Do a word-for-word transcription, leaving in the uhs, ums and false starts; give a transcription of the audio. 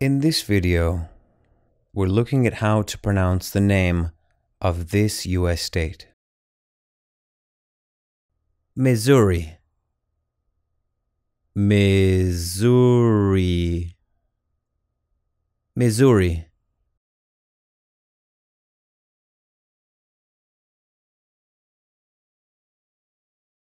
In this video, we're looking at how to pronounce the name of this U S state. Missouri. Missouri. Missouri.